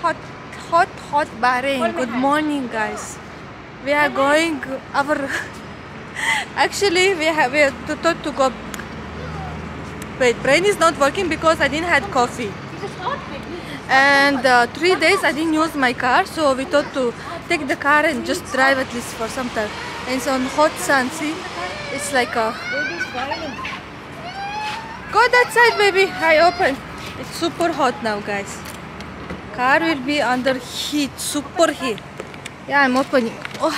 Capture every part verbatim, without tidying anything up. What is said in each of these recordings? hot, hot, hot Bahrain. Good morning, guys. We are going over. Actually, we have we thought to go. Wait, brain is not working because I didn't had coffee. And uh, three days I didn't use my car, so we thought to take the car and just drive at least for some time. And it's on hot sun, see? It's like a... Go that side, baby! I open. It's super hot now, guys. Car will be under heat, super heat. Yeah, I'm opening. Oh.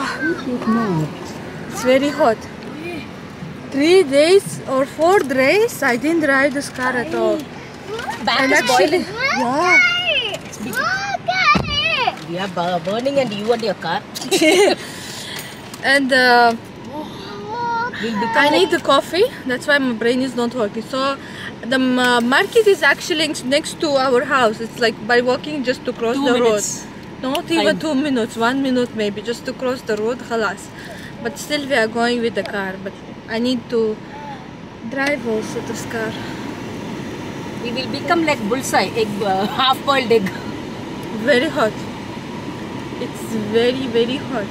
Oh. It's very hot. Three days or four days, I didn't drive this car at all. Back and actually, yeah. We are burning and you and your car. And uh, I need the coffee. That's why my brain is not working. So the market is actually next to our house. It's like by walking just to cross two the minutes. road. Not even I'm... two minutes, one minute maybe, just to cross the road. Khalas. But still we are going with the car. But I need to drive also this car. We will become like bullseye, egg, uh, half boiled egg. Very hot. It's very very hot.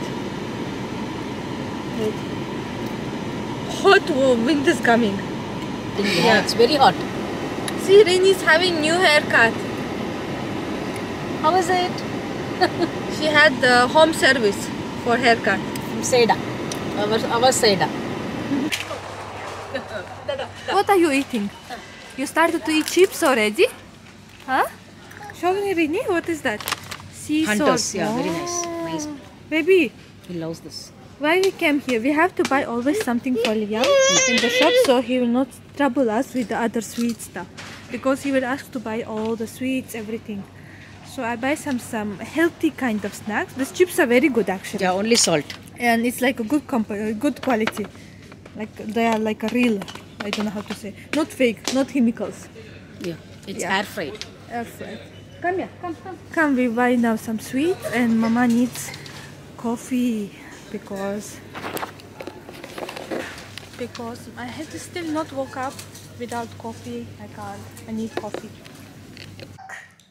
Wait. Hot wind is coming. Yeah, yeah, it's very hot. See, Rini is having new haircut. How was it? She had the home service for haircut. From Seda. Our, our Seda. What are you eating? You started to eat chips already? Huh? Show me, Rini, what is that? Sea Hunters, salt. Yeah, oh. Very nice. Amazing. Baby. He loves this. Why we came here? We have to buy always something for Liam in the shop so he will not trouble us with the other sweet stuff. Because he will ask to buy all the sweets, everything. So I buy some, some healthy kind of snacks. These chips are very good actually. Yeah, only salt. And it's like a good, good quality. Like they are like a real... I don't know how to say. Not fake, not chemicals. Yeah, it's yeah. air fried. Air fried. Come here, come, come. Come, we buy now some sweets and Mama needs coffee because because I have to still not woke up without coffee. I can't. I need coffee.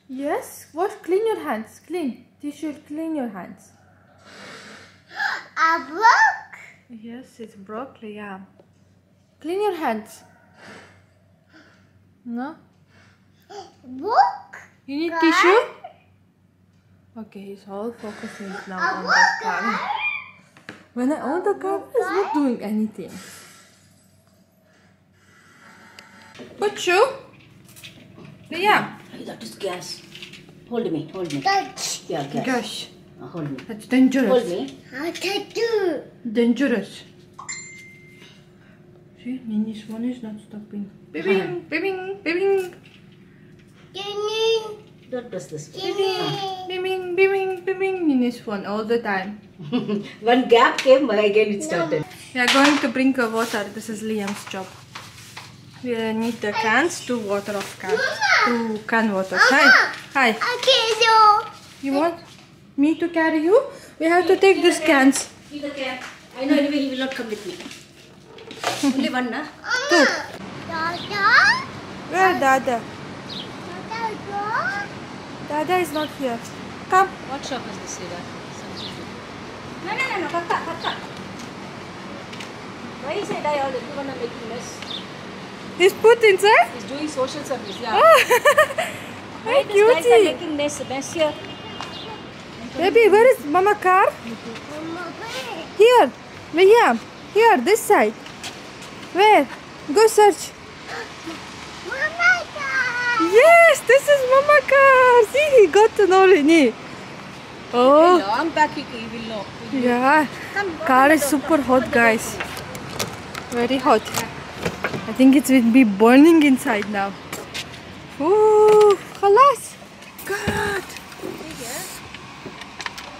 Yes, wash, clean your hands. Clean. You should clean your hands. I broke. Yes, it's broccoli. Yeah. Clean your hands. No? Book? You need God. tissue? Okay, he's all focusing now I on the car. When I own the car, it's not doing anything. Put you? Yeah. That is gas. Hold me, hold me. Touch. Yeah, gas. Gosh. Uh, hold me. That's dangerous. Hold me. I'll touch you. Dangerous. Nini's one is not stopping. Bibbing, bibbing, bibbing. Don't press this one. Bibbing, bibbing, bibbing. Nini's one all the time. One gap came, but again it started. No. We are going to bring a water. This is Liam's job. We need the cans to water off cans. To can water. Mama. Hi. Hi. Okay, so. You want me to carry you? We have to take these cans. I know anyway he will not come with me. Only one, na? Two. Dada? Where Dada? Dada? Dada is not here. Come. What shop is this here? No, no, no, no. Kaka, Kaka. Why is Dada all everyone are making mess? He's put inside? He's doing social service, yeah. Why these guys are making mess, mess here? Baby, where is Mama car? Mama, where? Here. William. Here, this side. Where? Go search. Mama car! Yes, this is Mama car. See, he got to know Rini. Oh. I'm back, he will know. Yeah. Car is super hot, guys. Very hot. I think it will be burning inside now. Ooh, khalas. God.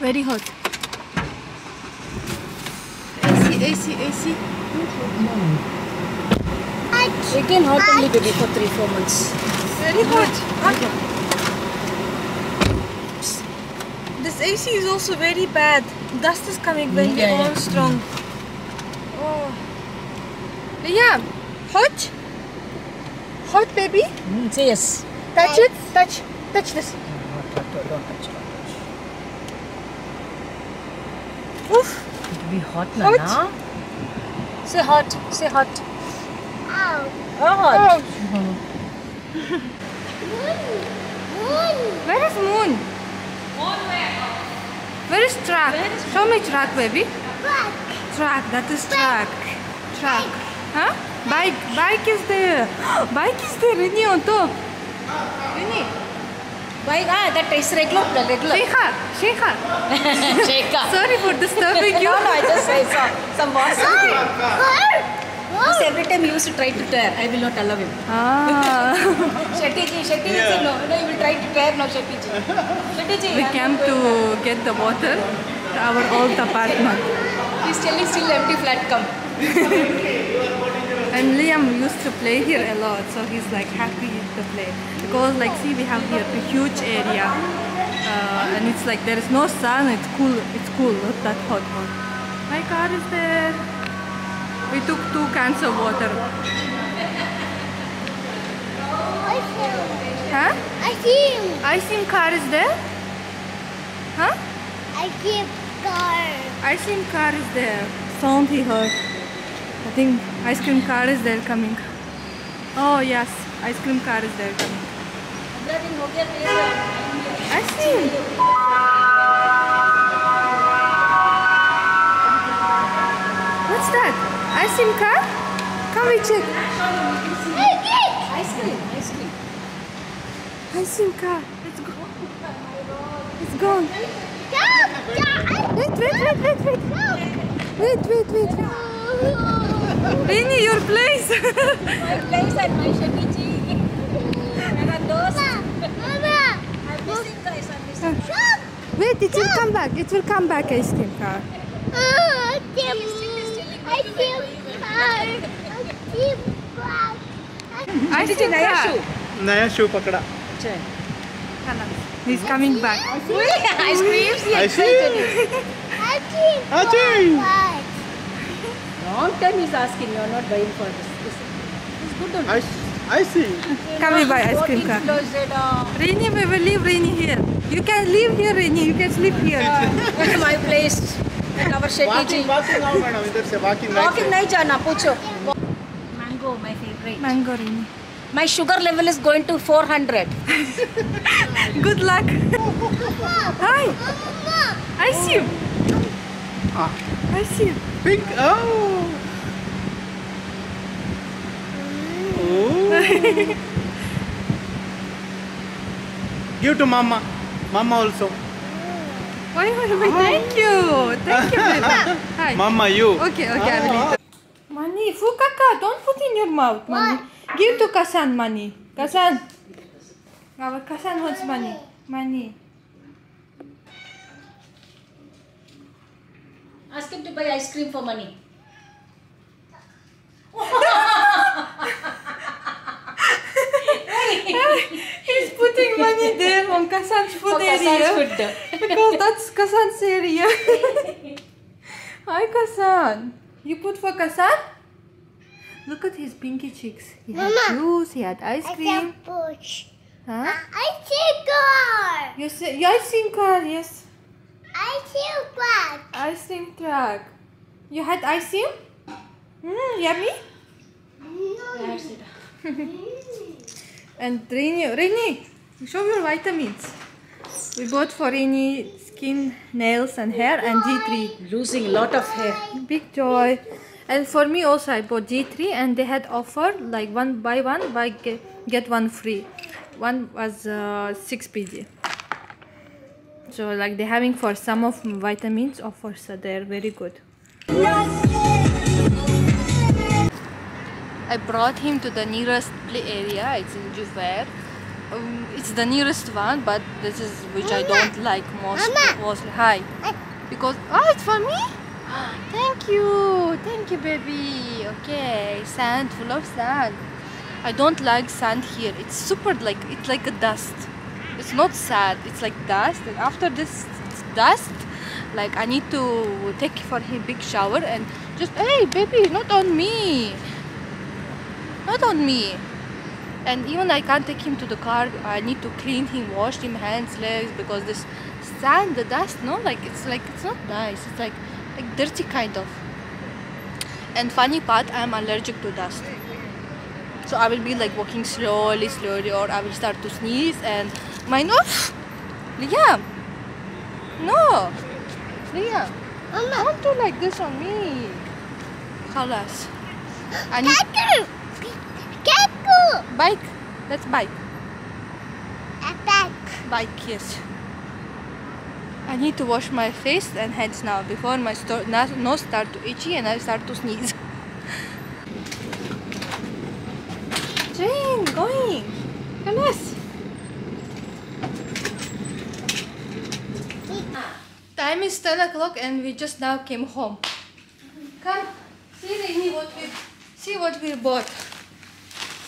Very hot. AC, AC, AC. No. We can hot only baby for three, four months. Very hot. Okay. This A C is also very bad. Dust is coming very yeah, yeah. strong. Oh. Liam, hot? Hot, baby? Mm, say yes. Touch it? Touch. Touch this. No, don't, don't, don't touch. Don't touch. Oof. It'll be hot, hot. Now, nah? Say hot. Say hot. Ow. Oh, hot. Oh. Moon. Moon. Where is moon? Moon where? Where is track? Where is Show me track, baby. Track. Track. That is track. Track. Track. Huh? Bike. Bike is there. Bike is there. Rini on top. Rini. Bike. Ah, that is regular. Regular. Sheikha. Sheikha. Sheikha. Sorry for disturbing you. No, no, I just say so. Some Boston thing. Because every time he used to try to tear. I will not allow him. Ah. Shetiji. Shetiji yeah. said no. No, he will try to tear. No, Shetiji. Shetiji. We came to get the water to our old apartment. He is telling still empty flat come. And Liam used to play here a lot, so he's like happy to play because like see we have here a huge area uh, and it's like there is no sun, it's cool, it's cool, not that hot one. My car is there. We took two cans of water. Huh? Ice-cream. Ice-cream car is there? Huh? Ice-cream car. Ice-cream car is there. Sound he heard. I think ice cream car is there coming. Oh yes, ice cream car is there coming. I see. What's that? Ice cream car? Come we check. Ice cream, ice cream. Ice cream car. It's gone. It's gone. Wait, wait, wait, wait, wait. Wait, wait, wait. wait. Rini, your place! My place and my Shakiji. And a dose. Mama! I'm missing guys, I'm missing. Wait, it will come back. It will come back, ice cream car. Oh, ice cream car. Ice cream car. Ice cream car. Naya shoe pakada. He's coming back. Ice cream. Ice cream. Ice cream. Long time he's asking, you're not buying for this. It's good or not? I see. Come we buy ice cream car. Rini, we will leave Rini here. You can leave here, Rini. You can sleep here. This is my place. Walking, walking now, madam. Walking right. Walking nahi jana, pucho. Mango, my favorite. Mango, Rini. My sugar level is going to four hundred. Good luck. Hi. I see you. I see you. Pink, oh. Give to mama. Mama also. Why, why, why? Oh. Thank you. Thank you, baby. Hi. Mama, you. Okay, okay. Oh. Mani, Fukaka, don't put in your mouth, Mani. What? Give to Kasan, Mani. Kasan. Our Kasan wants money. Mani. Ask him to buy ice cream for money. He's putting money there on Kasan's food area because that's Kasan's area. Hi Kasan, you put for Kasan? Look at his pinky cheeks. He had Mama, juice, he had ice cream. I can push. Huh? Ice cream car. Yes, ice cream car. Yes. Ice cream truck. Ice cream truck. You had ice cream? Mmm, yummy. No. And Rini, Rini, show your vitamins. We bought for Rini skin, nails and hair and G three. Losing a lot of hair. Big joy. And for me also I bought G three and they had offered like one buy one, buy get, get one free. One was uh, six P G. So like they're having for some of vitamins offers, so they're very good. I brought him to the nearest play area. It's in Juvair. Um, it's the nearest one, but this is which Mama. I don't like most. Mostly, hi. Because oh, it's for me. Thank you, thank you, baby. Okay, sand, full of sand. I don't like sand here. It's super like it's like a dust. It's not sand. It's like dust. And after this dust, like I need to take for him big shower and just hey, baby, not on me. not on me. And even I can't take him to the car. I need to clean him, wash him, hands, legs, because this sand, the dust, no, like it's like it's not nice. It's like like dirty kind of. And funny part, I'm allergic to dust. So I will be like walking slowly, slowly, or I will start to sneeze and my nose. Liam, no, Liam, don't do like this on me. Khalas. I need. Bike, let's bike. Attack. Bike, yes. I need to wash my face and hands now before my nose start to itchy and I start to sneeze. Jane, going. Yes. Time is ten o'clock and we just now came home. Come, see Rainy what we see what we bought.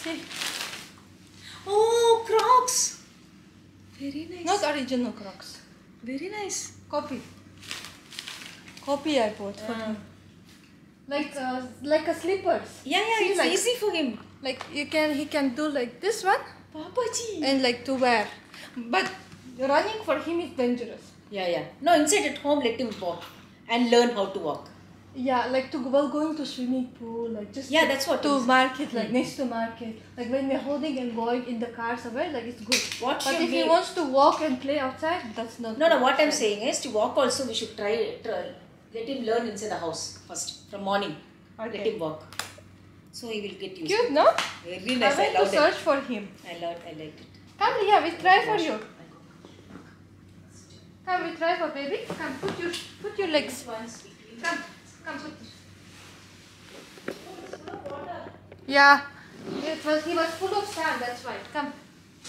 See. Oh, Crocs! Very nice. Not original Crocs. Very nice. Copy. Copy I bought for him. Like uh, like a slippers. Yeah, yeah, see, it's like, easy for him. Like you can, he can do like this one. Papaji. And like to wear. But running for him is dangerous. Yeah, yeah. No, inside at home let him walk and learn how to walk. Yeah, like to well going to swimming pool, like just yeah, to, that's what to market, like next to market, like when we're holding and going in the car somewhere, like it's good. What but if he wants to walk and play outside, that's not. No, no. What outside. I'm saying is to walk also. We should try, try let him learn inside the house first from morning. Okay. Let him walk, so he will get used. Cute, no? Very nice. I, I love to search it. for him. I loved. I liked it. Come here, we try for you. Come, we try for baby. Come, put your put your legs once. Come. Yeah, it was, he was full of sand, that's why. Come,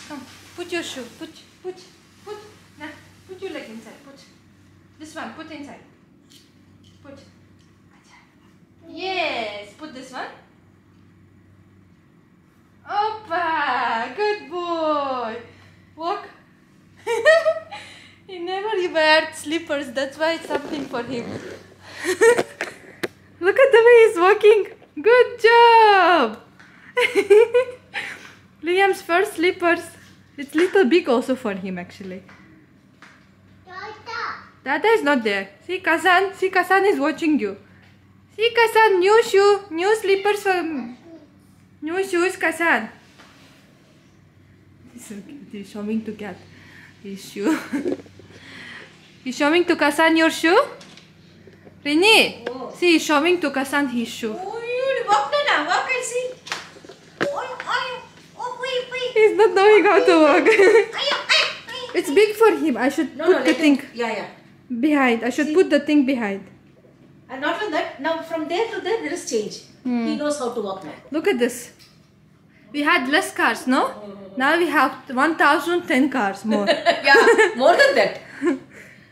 come, put your shoe, put, put, put, nah, put your leg inside, put. This one, put inside. Put. Yes, put this one. Opa, good boy. Walk. He never wears slippers, that's why it's something for him. Look at the way he's walking. Good job. Liam's first slippers. It's little big also for him actually. Tata. Tata is not there. See Kasan. See Kasan is watching you. See Kasan, new shoe, new slippers for new shoes Kasan. He's showing to Kat his shoe. He's showing to Kasan your shoe. Rini, oh. See, he's showing to Kasan his shoe. Oh, you walk, Nana, walk and see. Oh, oh, oh, wait, wait. He's not knowing oh, how to walk. It's big for him. I should no, put no, the thing him. Yeah, yeah. behind. I should see? put the thing behind. And not on that. Now, from there to there, there is change. Hmm. He knows how to walk now. Look at this. We had less cars, no? Mm-hmm. Now we have one thousand ten cars more. Yeah, more than that.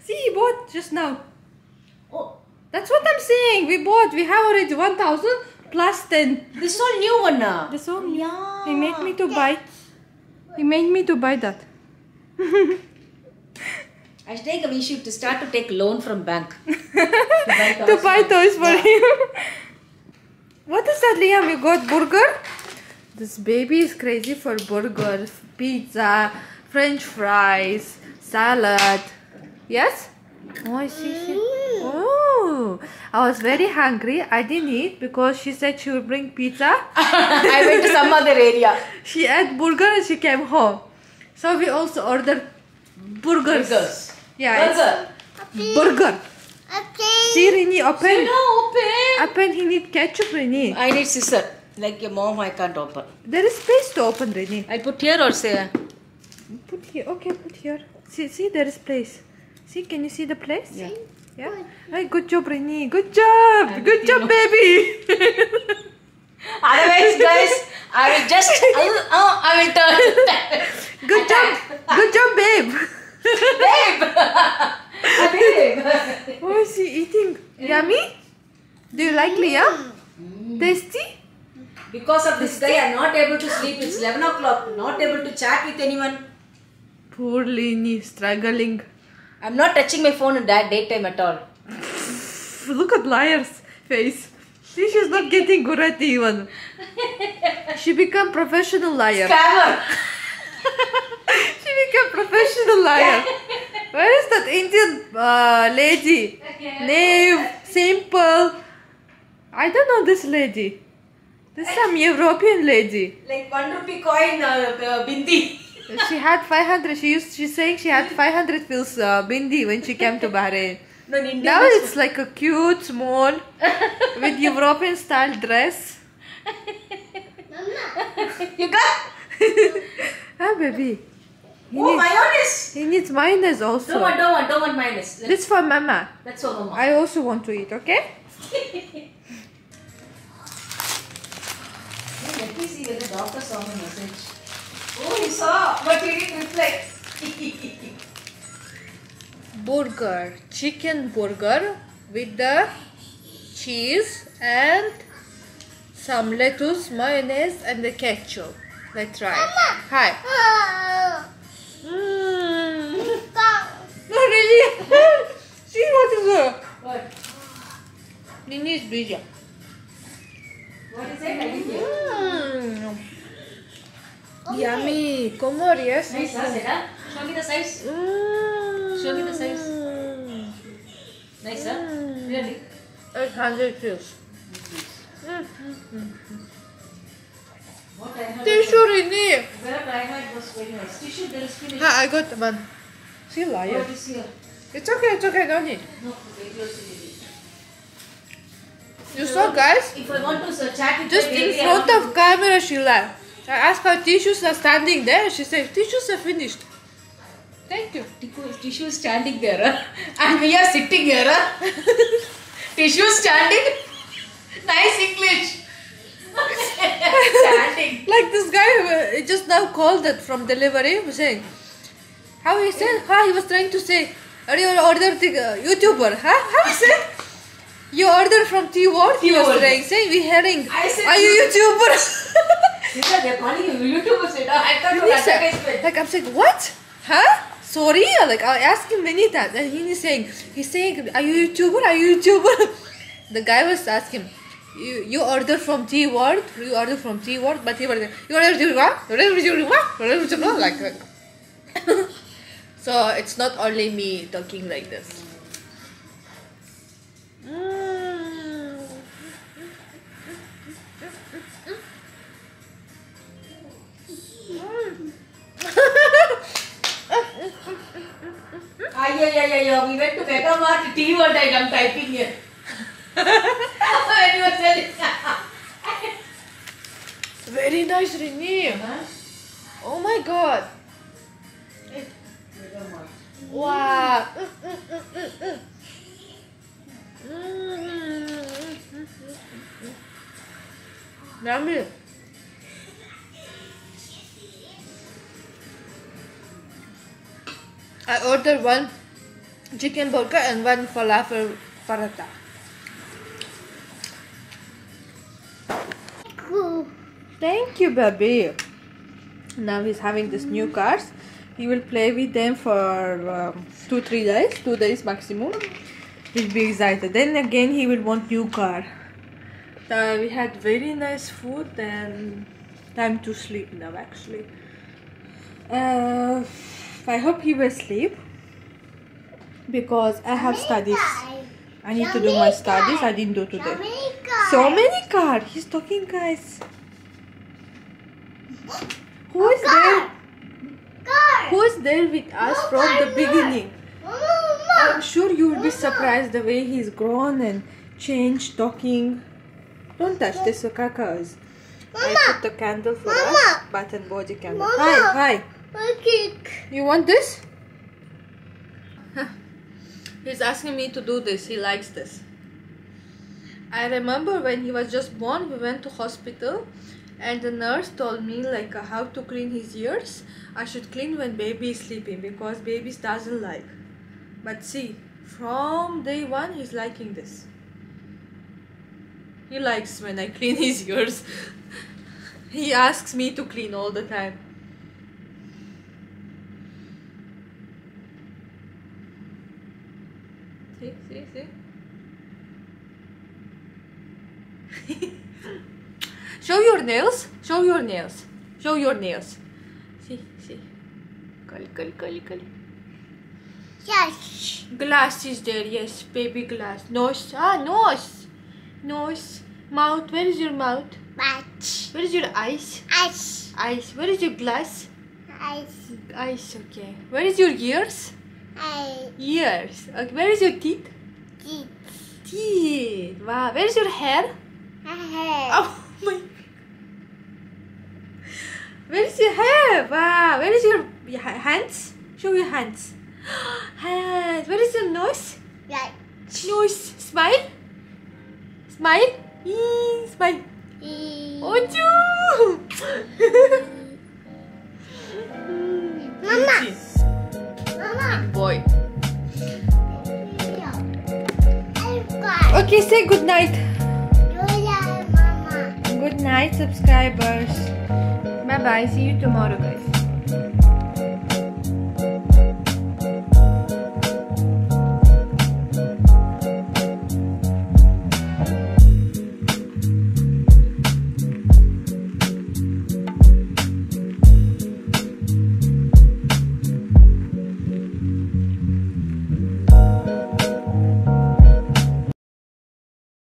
See, he bought just now. Oh. That's what I'm saying. We bought. We have already one thousand plus ten. This is all new one now. This all new. Yeah. He made me to buy. He made me to buy that. I think we should start to take loan from bank. to buy toys, to buy toys for yeah. him. What is that, Liam? You got burger? This baby is crazy for burgers, pizza, French fries, salad. Yes? Oh, I see. Oh, I was very hungry. I didn't eat because she said she would bring pizza. I went to some other area. She ate burger and she came home. So we also ordered burgers. burgers. Yeah, burger. It's burger. Okay. See, Rini, open. No, open. Open. He need ketchup, Rini. I need scissors. Like your mom, I can't open. There is space to open, Rini. I put here or say? Put here. Okay, put here. See, see, there is place. See, can you see the place? Yeah. Yeah. Hey, good job, Rini. Good job. I good job, know. baby. Otherwise, guys, I will just. Oh, oh I will turn. Good job. Good job, babe. Babe. Babe. What is she eating? Mm. Yummy? Do you like Liam? Mm. Tasty? Because of this guy, I'm not able to sleep. It's eleven o'clock. Not able to chat with anyone. Poor Rini, struggling. I'm not touching my phone in that daytime at all. Look at liar's face. She's just not getting good at it even. She become professional liar. Scammer. She become professional liar. Where is that Indian uh, lady? Naive, simple. I don't know this lady. This is some European lady. Like one rupee coin or uh, bindi. She had five hundred. She used. She's saying she had five hundred fils uh, bindi when she came to Bahrain. No, in India now it's like a cute, small, with European style dress. You got? Ah, baby. He oh, needs, mayonnaise! He needs mayonnaise also. Don't want, don't want, don't want mayonnaise. Let's, this for Mama. That's for Mama. I also want to eat, okay? Let me see whether the doctor saw my message. Oh, he saw, but he didn't reply. Burger, chicken burger with the cheese and some lettuce, mayonnaise and the ketchup. Let's try. Hi. Mm. No, really. See what is it? What? Nini is busy. What is it? Mm. Okay. Yummy. Como yes. Nice, huh? Show me the size. Mm. Show me the size. Mm. Nice, huh? Mm. Really? Eight hundred fils. Tissue Rini! Where I had was very nice. Tissue, there is finished. Ha, I got one. She liar. What is here? It's okay, it's okay, don't eat. No, it was You if saw, guys? If I want to so chat with just in front of camera, she lied. I asked her, tissues are standing there. She said, tissues are finished. Thank you. Tissue is standing there, huh? And we are sitting here, huh? Tissue standing? Nice English. Like this guy just now called that from delivery, saying how he said, how he was trying to say, are you ordered YouTuber, huh? How he said, you order from T-Word, he was trying, saying we hearing, are you YouTuber? They're calling you YouTuber, said, I thought you were like, I'm saying, what? Huh? Sorry, like I asked him many times, and he's saying, he's saying, are you YouTuber, are you YouTuber? The guy was asking him, You, you order from T-Word, you order from T-Word, but he was like, you order T-Word, like that. So it's not only me talking like this. Mm. Ah, yeah, yeah, yeah, yeah, we went to Megamart, T-Word, and I'm typing here. Very nice, Rini. Huh? Oh my God. Wow. Yummy. I ordered one chicken burger and one falafel paratha. Thank you, baby. Now he's having these new cars. He will play with them for um, two, three days, two days maximum. He'll be excited. Then again, he will want new car. Uh, we had very nice food and time to sleep now. Actually, uh, I hope he will sleep because I have studies. I need to do my studies. I didn't do today. So many cars. He's talking, guys. Who is there? Who is there with us from the beginning? I'm sure you will be surprised the way he's grown and changed, talking. Don't touch this, Kaka's. I put the candle for us, bath and body candle. Hi, hi. You want this? He's asking me to do this. He likes this. I remember when he was just born, we went to hospital. And the nurse told me like uh, how to clean his ears. I should clean when baby is sleeping because baby doesn't like. But see, from day one he's liking this. He likes when I clean his ears. He asks me to clean all the time. See, see, see. Show your nails. Show your nails. Show your nails. See, see. Curl, curl, curl, curl. Yes. Glass is there. Yes, baby glass. Nose. Ah, nose. Nose. Mouth. Where is your mouth? Mouth. Where is your eyes? Eyes. Eyes. Where is your glass? Eyes. Eyes. Okay. Where is your ears? Eyes. Ears. Okay. Where is your teeth? Teeth. Teeth. Wow. Where is your hair? Hair. Oh my. Where is your hair? Wow. Where is your hands? Show your hands. Hands. Where is your nose? Right. Nose. Smile. Smile. Eee. Smile. Eee. Oh, Mama. Mama. Boy. Okay, say good night. Mama. Good night, subscribers. Bye bye. See you tomorrow, guys.